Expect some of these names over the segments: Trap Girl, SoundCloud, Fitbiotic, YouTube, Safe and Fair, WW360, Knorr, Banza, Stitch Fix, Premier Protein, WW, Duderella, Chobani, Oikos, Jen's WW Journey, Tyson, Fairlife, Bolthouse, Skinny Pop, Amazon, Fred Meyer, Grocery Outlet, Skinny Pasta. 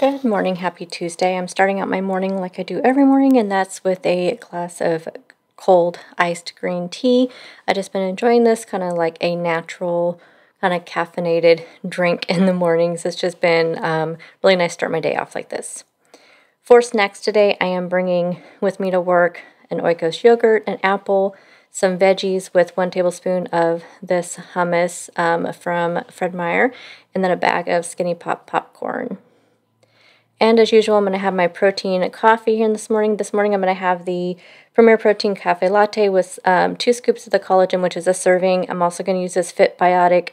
Good morning, happy Tuesday. I'm starting out my morning like I do every morning, and that's with a glass of cold iced green tea. I've just been enjoying this kind of like a natural kind of caffeinated drink in the mornings. It's just been really nice to start my day off like this. For snacks today, I am bringing with me to work an Oikos yogurt, an apple, some veggies with 1 tablespoon of this hummus from Fred Meyer, and then a bag of Skinny Pop popcorn. And as usual, I'm going to have my protein coffee here this morning. This morning I'm going to have the Premier Protein Cafe Latte with 2 scoops of the collagen, which is a serving. I'm also going to use this Fitbiotic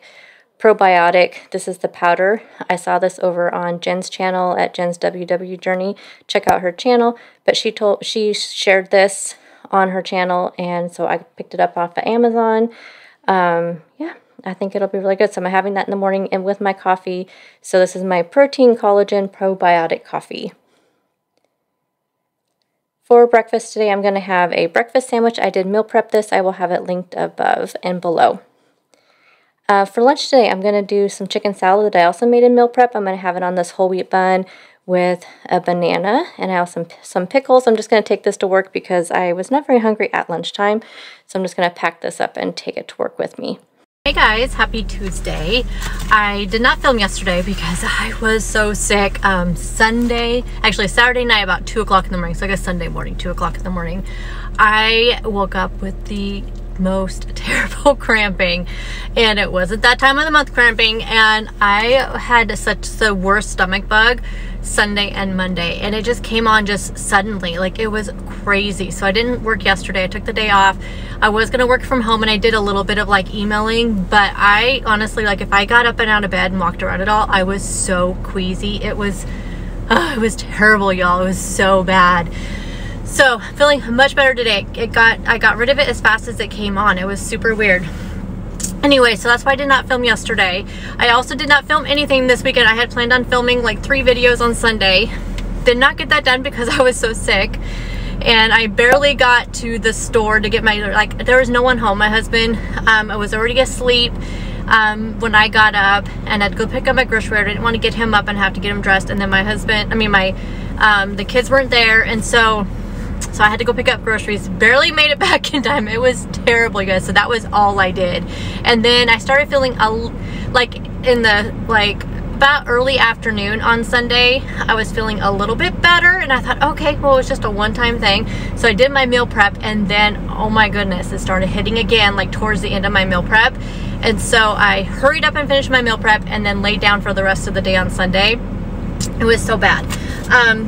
Probiotic. This is the powder. I saw this over on Jen's channel at Jen's WW Journey. Check out her channel. But she shared this on her channel, and so I picked it up off of Amazon. Yeah. I think it'll be really good. So I'm having that in the morning and with my coffee. So this is my protein collagen probiotic coffee. For breakfast today, I'm going to have a breakfast sandwich. I did meal prep this. I will have it linked above and below. For lunch today, I'm going to do some chicken salad that I also made in meal prep. I'm going to have it on this whole wheat bun with a banana, and I have some pickles. I'm just going to take this to work because I was not very hungry at lunchtime. So I'm just going to pack this up and take it to work with me. Hey guys, happy Tuesday. I did not film yesterday because I was so sick. Saturday night about 2 o'clock in the morning, so I guess Sunday morning, 2 o'clock in the morning, I woke up with the most terrible cramping, and it wasn't that time of the month cramping, and I had such the worst stomach bug Sunday and Monday, and it just came on just suddenly, like it was crazy. So I didn't work yesterday. I took the day off. I was gonna work from home, and I did a little bit of like emailing, but I honestly, like, if I got up and out of bed and walked around at all, I was so queasy. It was terrible, y'all. It was so bad. So feeling much better today. I got rid of it as fast as it came on. It was super weird. Anyway, so that's why I did not film yesterday. I also did not film anything this weekend. I had planned on filming like 3 videos on Sunday. Did not get that done because I was so sick. And I barely got to the store to get my, like, there was no one home. My husband was already asleep when I got up, and I'd go pick up my grocery. I didn't want to get him up and have to get him dressed. And then my husband, the kids weren't there. And so I had to go pick up groceries. Barely made it back in time. It was terrible, you guys. So that was all I did. And then I started feeling about early afternoon on Sunday. I was feeling a little bit better, and I thought, okay, well, it's just a one-time thing. So I did my meal prep, and then, oh my goodness, it started hitting again like towards the end of my meal prep. And so I hurried up and finished my meal prep and then laid down for the rest of the day on Sunday. It was so bad.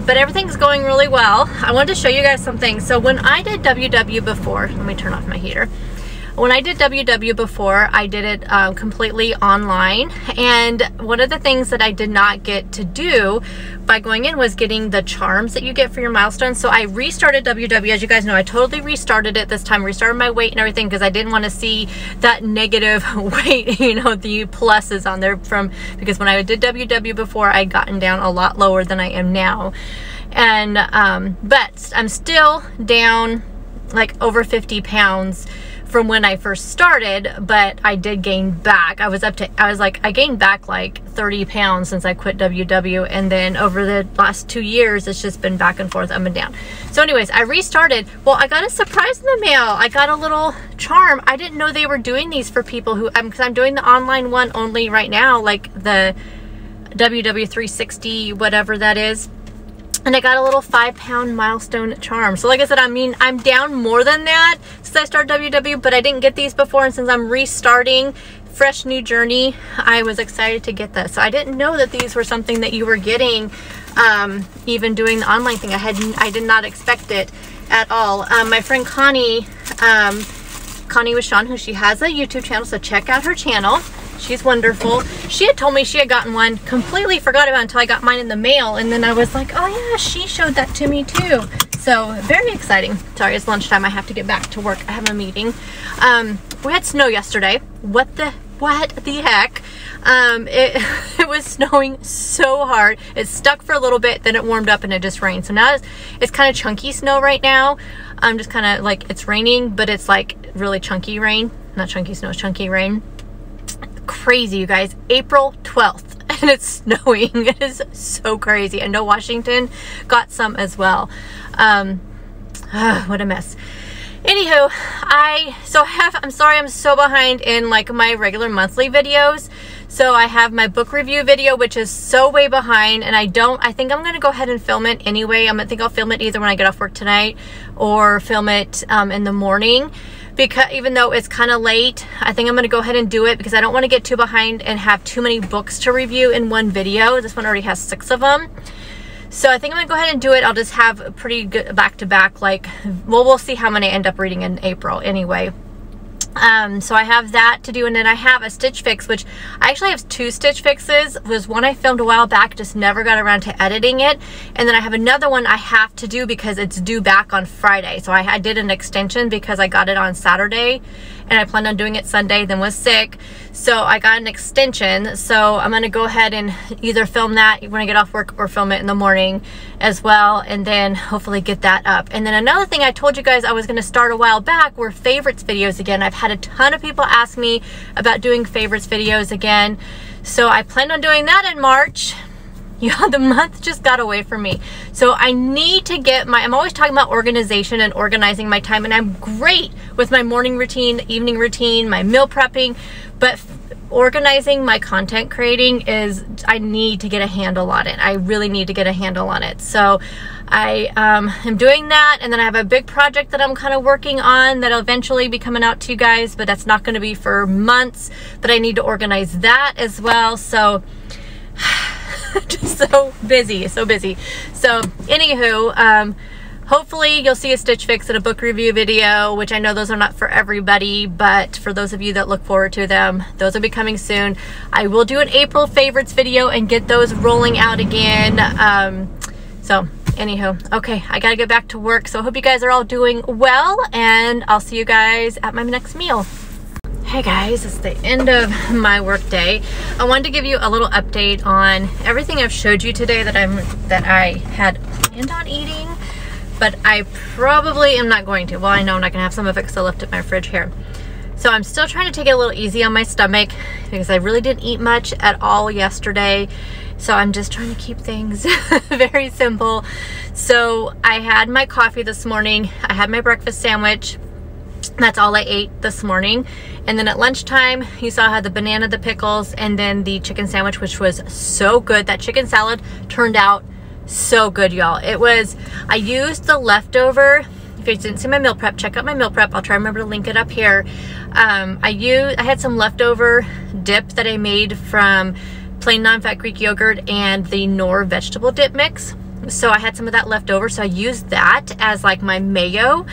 But everything's going really well. I wanted to show you guys something. So when I did WW before, let me turn off my heater. When I did WW before, I did it completely online. And one of the things that I did not get to do by going in was getting the charms that you get for your milestones. So I restarted WW. As you guys know, I totally restarted it this time, restarted my weight and everything, because I didn't want to see that negative weight, you know, the pluses on there because when I did WW before, I'd gotten down a lot lower than I am now. And, but I'm still down like over 50 pounds from when I first started, but I did gain back. I gained back like 30 pounds since I quit WW, and then over the last 2 years, it's just been back and forth, up and down. So anyways, I restarted. Well, I got a surprise in the mail. I got a little charm. I didn't know they were doing these for people who, because I'm doing the online one only right now, like the WW360, whatever that is. And I got a little 5-pound milestone charm. So like I said, I mean, I'm down more than that since I started WW, but I didn't get these before. And since I'm restarting fresh new journey, I was excited to get this. So I didn't know that these were something that you were getting, even doing the online thing. I did not expect it at all. My friend Connie with Sean, who she has a YouTube channel, so check out her channel. She's wonderful. She had told me she had gotten one, completely forgot about it until I got mine in the mail, and then I was like, oh yeah, she showed that to me too. So very exciting. Sorry, it's lunchtime. I have to get back to work. I have a meeting. We had snow yesterday. What the heck? It was snowing so hard. It stuck for a little bit, then it warmed up and it just rained. So now it's kind of chunky snow right now. Just kind of like, it's raining, but it's like really chunky rain. Not chunky snow, it's chunky rain. Crazy, you guys. April 12th and it's snowing. It is so crazy. I know Washington got some as well. What a mess. Anywho, I'm sorry I'm so behind in like my regular monthly videos. So I have my book review video, which is so way behind, and I think I'm going to go ahead and film it anyway. I think I'll film it either when I get off work tonight or film it in the morning, because even though it's kind of late, I think I'm going to go ahead and do it because I don't want to get too behind and have too many books to review in one video. This one already has 6 of them. So I think I'm going to go ahead and do it. I'll just have a pretty good back-to-back, like, well, we'll see how many I end up reading in April anyway. So I have that to do, and then I have a Stitch Fix, which I actually have 2 Stitch Fixes. There's one I filmed a while back, just never got around to editing it. And then I have another one I have to do because it's due back on Friday. So I did an extension because I got it on Saturday, and I planned on doing it Sunday, then was sick. So I got an extension. So I'm going to go ahead and either film that when I get off work or film it in the morning as well, and then hopefully get that up. And then another thing I told you guys I was going to start a while back were favorites videos again. I've had a ton of people ask me about doing favorites videos again. So I planned on doing that in March. Yeah, the month just got away from me. So I need to get I'm always talking about organization and organizing my time, and I'm great with my morning routine, evening routine, my meal prepping, but organizing my content creating is, I need to get a handle on it. I really need to get a handle on it. So I am doing that, and then I have a big project that I'm kind of working on that'll eventually be coming out to you guys, but that's not going to be for months, but I need to organize that as well. So just so busy, so busy. So anywho, hopefully you'll see a Stitch Fix and a book review video, which I know those are not for everybody, but for those of you that look forward to them, those will be coming soon. I will do an April favorites video and get those rolling out again. So anywho, okay, I gotta get back to work. So I hope you guys are all doing well, and I'll see you guys at my next meal. Hey guys, it's the end of my work day. I wanted to give you a little update on everything I've showed you today that I had planned on eating, but I probably am not going to. Well, I know I'm not gonna have some of it because I left it in my fridge here. So I'm still trying to take it a little easy on my stomach because I really didn't eat much at all yesterday. So I'm just trying to keep things very simple. So I had my coffee this morning. I had my breakfast sandwich. That's all I ate this morning. And then at lunchtime, you saw I had the banana, the pickles, and then the chicken sandwich, which was so good. That chicken salad turned out so good, y'all. It was, I used the leftover, if you didn't see my meal prep, check out my meal prep. I'll try to remember to link it up here. I had some leftover dip that I made from plain non-fat Greek yogurt and the Knorr vegetable dip mix. So I had some of that left over, so I used that as like my mayo.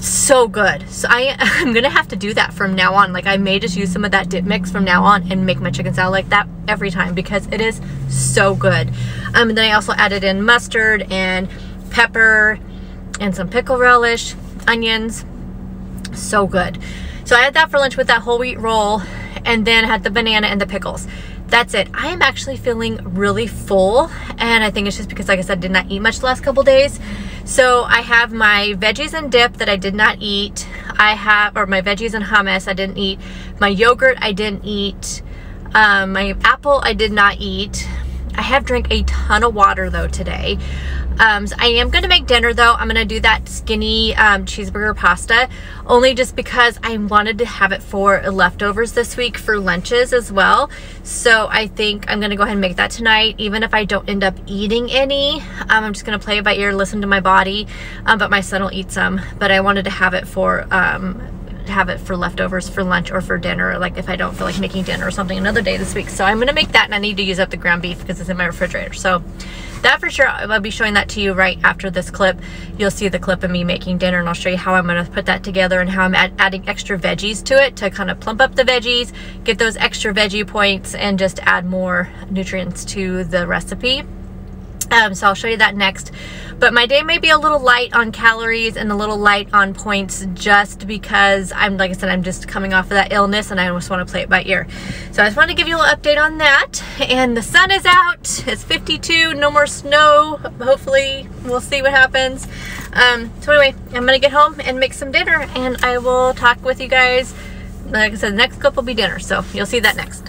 So good. So I'm gonna have to do that from now on. Like, I may just use some of that dip mix from now on and make my chicken salad like that every time because it is so good. And then I also added in mustard and pepper and some pickle relish, onions. So good. So I had that for lunch with that whole wheat roll, and then had the banana and the pickles. That's it. I am actually feeling really full, and I think it's just because, like I said, I did not eat much the last couple days. So I have my veggies and dip that I did not eat. My veggies and hummus I didn't eat. My yogurt I didn't eat. My apple I did not eat. I have drank a ton of water though today. So I am gonna make dinner though. I'm gonna do that skinny cheeseburger pasta, only just because I wanted to have it for leftovers this week for lunches as well. So I think I'm gonna go ahead and make that tonight. Even if I don't end up eating any, I'm just gonna play it by ear, listen to my body, but my son will eat some. But I wanted to have it for leftovers for lunch or for dinner, like if I don't feel like making dinner or something another day this week. So I'm gonna make that, and I need to use up the ground beef because it's in my refrigerator. So that for sure, I'll be showing that to you right after this clip. You'll see the clip of me making dinner, and I'll show you how I'm gonna put that together and how I'm adding extra veggies to it to kind of plump up the veggies, get those extra veggie points, and just add more nutrients to the recipe. So I'll show you that next. But my day may be a little light on calories and a little light on points just because like I said, I'm just coming off of that illness, and I just want to play it by ear. So I just want to give you a little update on that. And the sun is out. It's 52. No more snow. Hopefully, we'll see what happens. So anyway, I'm going to get home and make some dinner, and I will talk with you guys. Like I said, the next clip will be dinner. So you'll see that next.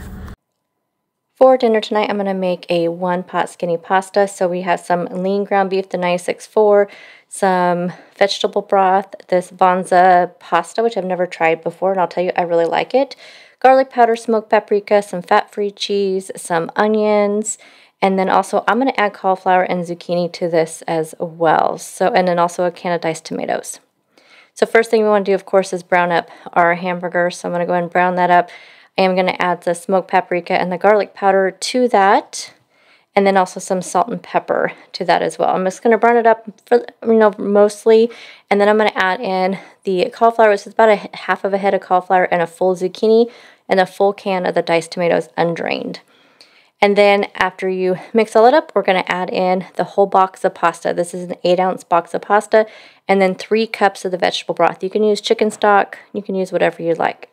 For dinner tonight, I'm going to make a one-pot skinny pasta. So we have some lean ground beef, the 964, some vegetable broth, this Banza pasta, which I've never tried before, and I'll tell you, I really like it. Garlic powder, smoked paprika, some fat-free cheese, some onions, and then also I'm going to add cauliflower and zucchini to this as well. So, and then also a can of diced tomatoes. So first thing we want to do, of course, is brown up our hamburger. So I'm going to go ahead and brown that up. I am going to add the smoked paprika and the garlic powder to that, and then also some salt and pepper to that as well. I'm just going to brown it up for, mostly, and then I'm going to add in the cauliflower, which is about a half of a head of cauliflower and a full zucchini and a full can of the diced tomatoes undrained. And then after you mix all it up, we're going to add in the whole box of pasta. This is an 8-ounce box of pasta, and then 3 cups of the vegetable broth. You can use chicken stock, you can use whatever you like.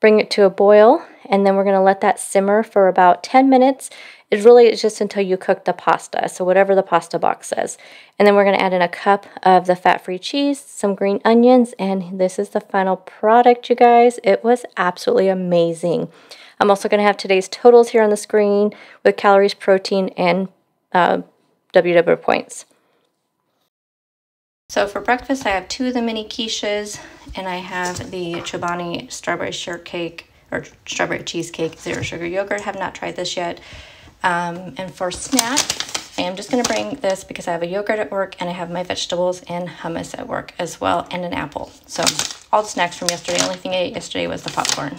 Bring it to a boil, and then we're going to let that simmer for about 10 minutes. It's just until you cook the pasta, so whatever the pasta box says. And then we're going to add in a cup of the fat-free cheese, some green onions, and this is the final product, you guys. It was absolutely amazing. I'm also going to have today's totals here on the screen with calories, protein, and WW points. So for breakfast, I have 2 of the mini quiches, and I have the Chobani strawberry shortcake or strawberry cheesecake, 0 sugar yogurt. Have not tried this yet. And for snack, I am just going to bring this because I have a yogurt at work, and I have my vegetables and hummus at work as well, and an apple. So all the snacks from yesterday. The only thing I ate yesterday was the popcorn.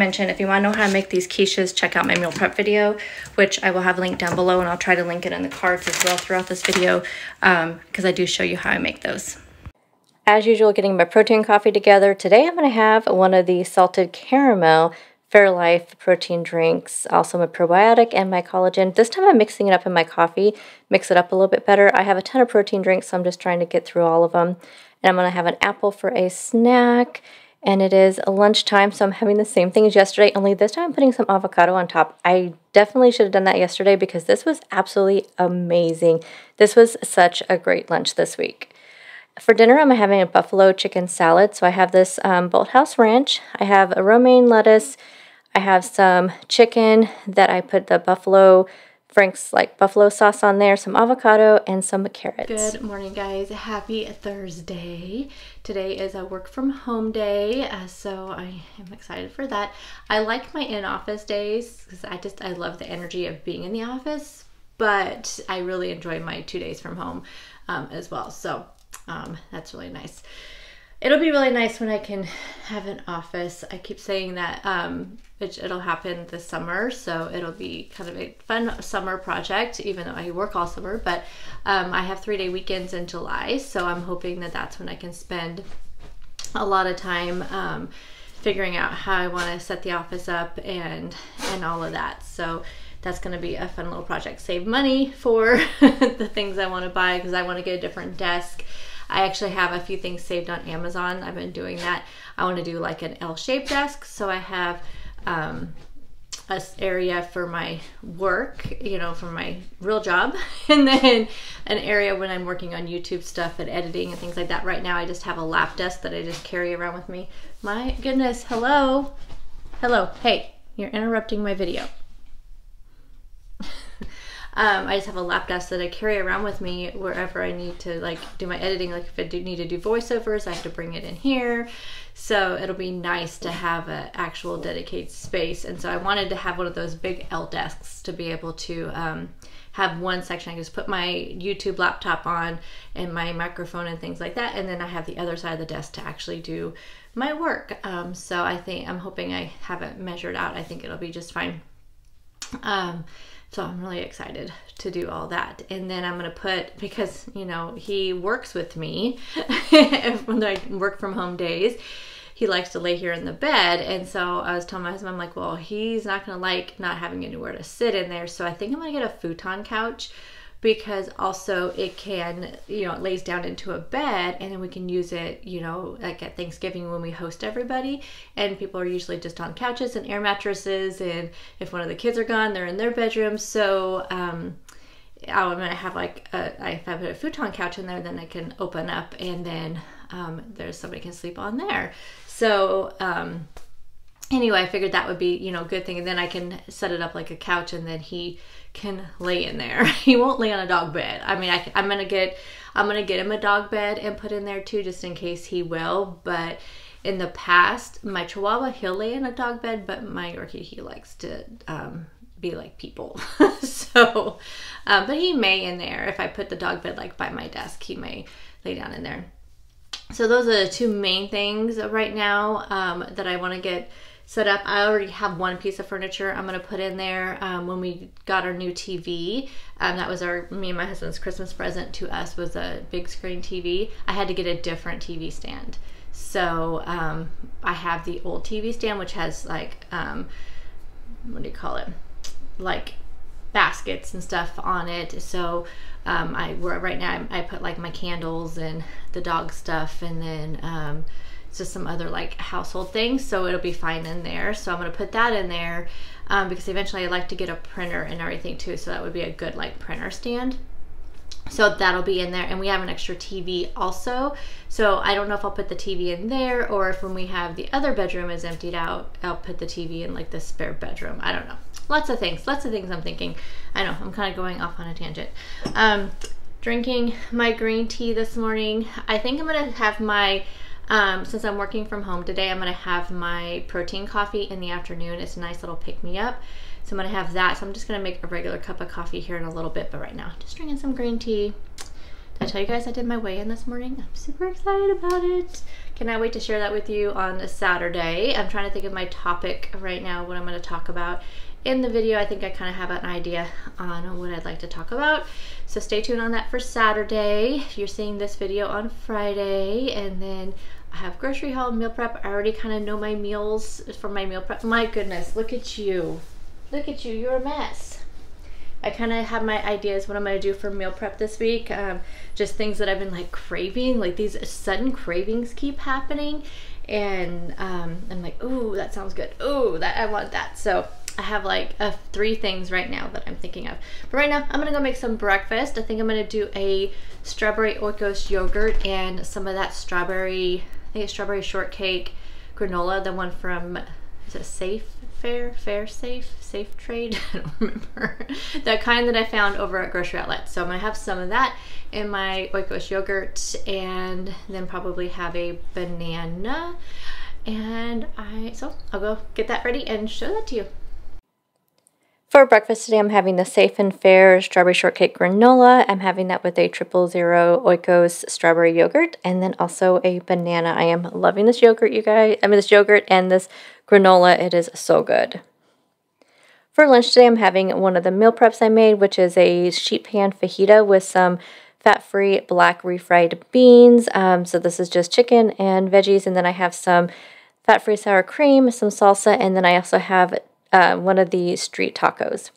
Mentioned, if you want to know how to make these quiches, check out my meal prep video, which I will have linked down below, and I'll try to link it in the cards as well throughout this video, because I do show you how I make those. As usual, getting my protein coffee together. Today I'm going to have one of the salted caramel Fairlife protein drinks, also my probiotic and my collagen. This time I'm mixing it up in my coffee, mix it up a little bit better. I have a ton of protein drinks, so I'm just trying to get through all of them. And I'm going to have an apple for a snack. And it is lunchtime, so I'm having the same thing as yesterday, only this time I'm putting some avocado on top. I definitely should have done that yesterday because this was absolutely amazing. This was such a great lunch this week. For dinner, I'm having a buffalo chicken salad. So I have this Bolthouse ranch. I have a romaine lettuce. I have some chicken that I put the buffalo Frank's like buffalo sauce on there, some avocado, and some carrots. Good morning, guys. Happy Thursday. Today is a work from home day, so I am excited for that. I like my in-office days because I love the energy of being in the office, but I really enjoy my 2 days from home as well, so that's really nice. It'll be really nice when I can have an office. I keep saying that, which it'll happen this summer, so it'll be kind of a fun summer project, even though I work all summer, but I have 3-day weekends in July, so I'm hoping that that's when I can spend a lot of time figuring out how I want to set the office up and all of that. So that's going to be a fun little project. Save money for the things I want to buy because I want to get a different desk. I actually have a few things saved on Amazon. I've been doing that. I want to do like an L-shaped desk, so I have an area for my work, for my real job, and then an area when I'm working on YouTube stuff and editing and things like that. Right now I just have a lap desk that I just carry around with me. My goodness, hello. Hello, hey, you're interrupting my video. I just have a lap desk that I carry around with me wherever I need to do my editing. Like if I do need to do voiceovers, I have to bring it in here. So it'll be nice to have an actual dedicated space. And so I wanted to have one of those big L desks to be able to have one section. I can just put my YouTube laptop on and my microphone and things like that. And then I have the other side of the desk to actually do my work. So I'm hoping I have it measured out. I think it'll be just fine. So I'm really excited to do all that. And then I'm gonna put, because he works with me when I work from home days, he likes to lay here in the bed. And so I was telling my husband, I'm like, well, he's not gonna like not having anywhere to sit in there. So I think I'm gonna get a futon couch because also it can, it lays down into a bed, and then we can use it, like at Thanksgiving when we host everybody, and people are usually just on couches and air mattresses, and if one of the kids are gone, they're in their bedroom. So I'm gonna have if I put a futon couch in there, then I can open up, and then somebody can sleep on there. So Anyway, I figured that would be, you know, a good thing. And then I can set it up like a couch, and then he can lay in there. He won't lay on a dog bed. I mean, I'm gonna get him a dog bed and put in there too, just in case he will. But in the past, my Chihuahua, he'll lay in a dog bed, but my Yorkie, he likes to be like people. So, but he may in there. If I put the dog bed like by my desk, he may lay down in there. So those are the two main things right now that I want to get set up. I already have one piece of furniture I'm gonna put in there. When we got our new TV, that was me and my husband's Christmas present to us, was a big screen TV. I had to get a different TV stand. So I have the old TV stand, which has like, what do you call it? Like baskets and stuff on it. So right now I put like my candles and the dog stuff, and then just some other like household things, so it'll be fine in there. So I'm gonna put that in there because eventually I'd like to get a printer and everything too, so that would be a good like printer stand. So that'll be in there, and we have an extra TV also. So I don't know if I'll put the TV in there, or if when we have the other bedroom is emptied out, I'll put the TV in like the spare bedroom. I don't know. Lots of things I'm thinking. I know, I'm kind of going off on a tangent. Drinking my green tea this morning. I think I'm gonna have my since I'm working from home today, I'm gonna have my protein coffee in the afternoon. It's a nice little pick-me-up. So I'm gonna have that. So I'm just gonna make a regular cup of coffee here in a little bit, but right now, just drinking some green tea. Did I tell you guys I did my weigh-in this morning? I'm super excited about it. Cannot wait to share that with you on a Saturday. I'm trying to think of my topic right now, what I'm gonna talk about. In the video, I think I kind of have an idea on what I'd like to talk about. So stay tuned on that for Saturday. You're seeing this video on Friday, and then I have grocery haul, meal prep. I already kind of know my meals for my meal prep. My goodness, look at you. Look at you, you're a mess. I kind of have my ideas what I'm gonna do for meal prep this week. Just things that I've been like craving, like these sudden cravings keep happening. And I'm like, ooh, that sounds good. Ooh, I want that. So I have like three things right now that I'm thinking of. But right now, I'm gonna go make some breakfast. I think I'm gonna do a strawberry Oikos yogurt and some of that strawberry, I think it's strawberry shortcake granola, the one from, is it Safe Trade? I don't remember. The kind that I found over at Grocery Outlet. So I'm gonna have some of that in my Oikos yogurt, and then probably have a banana. And so I'll go get that ready and show that to you. For breakfast today, I'm having the Safe and Fair strawberry shortcake granola. I'm having that with a 000 Oikos strawberry yogurt, and then also a banana. I am loving this yogurt, you guys. I mean, this yogurt and this granola, it is so good. For lunch today, I'm having one of the meal preps I made, which is a sheet pan fajita with some fat-free black refried beans. So this is just chicken and veggies, and then I have some fat-free sour cream, some salsa, and then I also have one of the street tacos.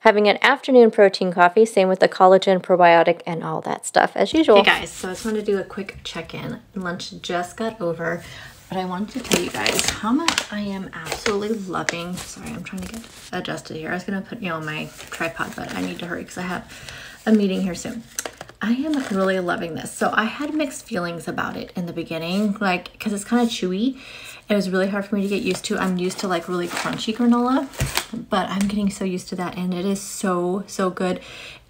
Having an afternoon protein coffee, same with the collagen, probiotic, and all that stuff as usual. Hey guys, so I just wanted to do a quick check-in. Lunch just got over, but I wanted to tell you guys how much I am absolutely loving. Sorry, I'm trying to get adjusted here. I was gonna put you on my tripod, but I need to hurry because I have a meeting here soon. I am really loving this. So I had mixed feelings about it in the beginning, like, because it's kind of chewy. It was really hard for me to get used to. I'm used to like really crunchy granola, but I'm getting so used to that, and it is so, so good.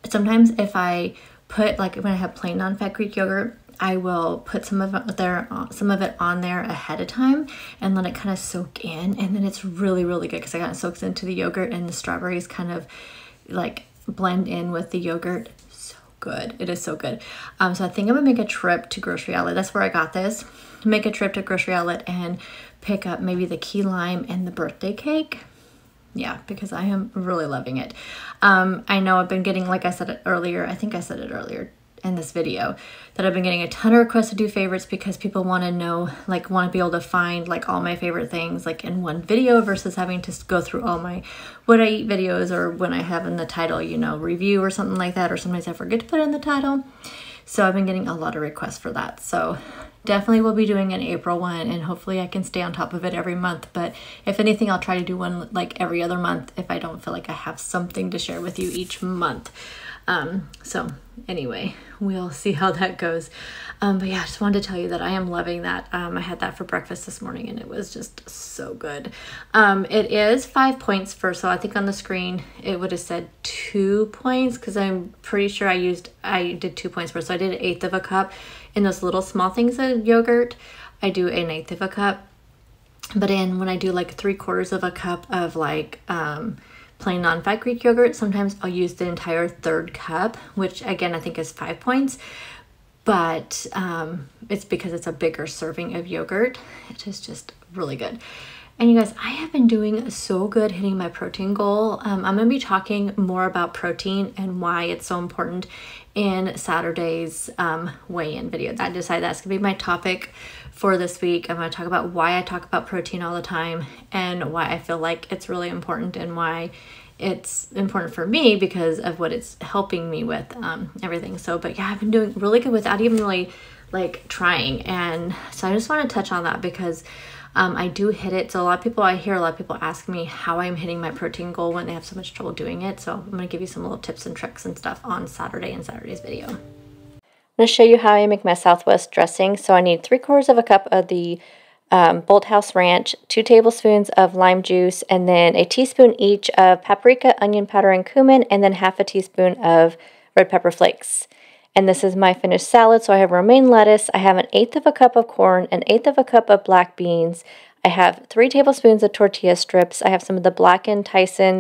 Sometimes if I put, like when I have plain non-fat Greek yogurt, I will put some of it on there ahead of time and let it kind of soak in, and then it's really, really good because I got it soaks into the yogurt, and the strawberries kind of like blend in with the yogurt. Good, it is so good. So I think I'm gonna make a trip to Grocery Outlet. That's where I got this. Make a trip to Grocery Outlet and pick up maybe the key lime and the birthday cake. Yeah, because I am really loving it. I know I've been getting, like I said it earlier, I think I said it earlier in this video, that I've been getting a ton of requests to do favorites because people want to know, like want to be able to find like all my favorite things like in one video versus having to go through all my what I eat videos, or when I have in the title, you know, review or something like that, or sometimes I forget to put in the title. So I've been getting a lot of requests for that. So definitely we'll be doing an April one, and hopefully I can stay on top of it every month. But if anything, I'll try to do one like every other month if I don't feel like I have something to share with you each month. So anyway, we'll see how that goes. But yeah, I just wanted to tell you that I am loving that. I had that for breakfast this morning and it was just so good. It is 5 points for, so I think on the screen it would have said 2 points, because I'm pretty sure I did 2 points for, so I did 1/8 of a cup. In those little small things of yogurt, I do 1/8 of a cup. But in when I do like 3/4 of a cup of like plain non-fat Greek yogurt, sometimes I'll use the entire 1/3 cup, which again I think is 5 points. But it's because it's a bigger serving of yogurt. It is just really good. And you guys, I have been doing so good hitting my protein goal. I'm going to be talking more about protein and why it's so important in Saturday's weigh-in video. I decided that's going to be my topic for this week. I'm going to talk about why I talk about protein all the time and why I feel like it's really important and why it's important for me because of what it's helping me with, everything. So, but yeah, I've been doing really good without even really like trying. And so I just want to touch on that because I do hit it. So a lot of people, I hear a lot of people ask me how I'm hitting my protein goal when they have so much trouble doing it. So I'm going to give you some little tips and tricks and stuff on Saturday and Saturday's video. I'm going to show you how I make my Southwest dressing. So I need 3/4 of a cup of the Bolthouse ranch, 2 tablespoons of lime juice, and then 1 teaspoon each of paprika, onion powder, and cumin, and then 1/2 teaspoon of red pepper flakes. And this is my finished salad. So I have romaine lettuce, I have 1/8 of a cup of corn, 1/8 of a cup of black beans, I have 3 tablespoons of tortilla strips, I have some of the blackened Tyson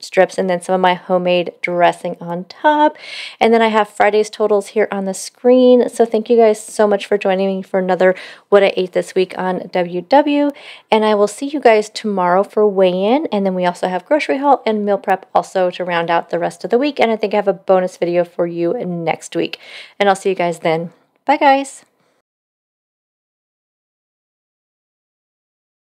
strips, and then some of my homemade dressing on top. And then I have Friday's totals here on the screen. So thank you guys so much for joining me for another What I Ate This Week on WW. And I will see you guys tomorrow for weigh-in. And then we also have grocery haul and meal prep also to round out the rest of the week. And I think I have a bonus video for you next week. And I'll see you guys then. Bye guys.